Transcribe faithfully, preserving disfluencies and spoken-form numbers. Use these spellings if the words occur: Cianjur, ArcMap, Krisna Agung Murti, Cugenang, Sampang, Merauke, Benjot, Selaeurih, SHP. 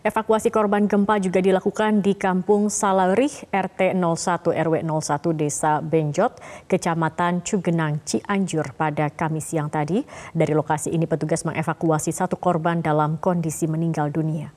Evakuasi korban gempa juga dilakukan di Kampung Selaeurih R T nol satu R W nol satu Desa Benjot, Kecamatan Cugenang, Cianjur pada Kamis siang tadi. Dari lokasi ini petugas mengevakuasi satu korban dalam kondisi meninggal dunia.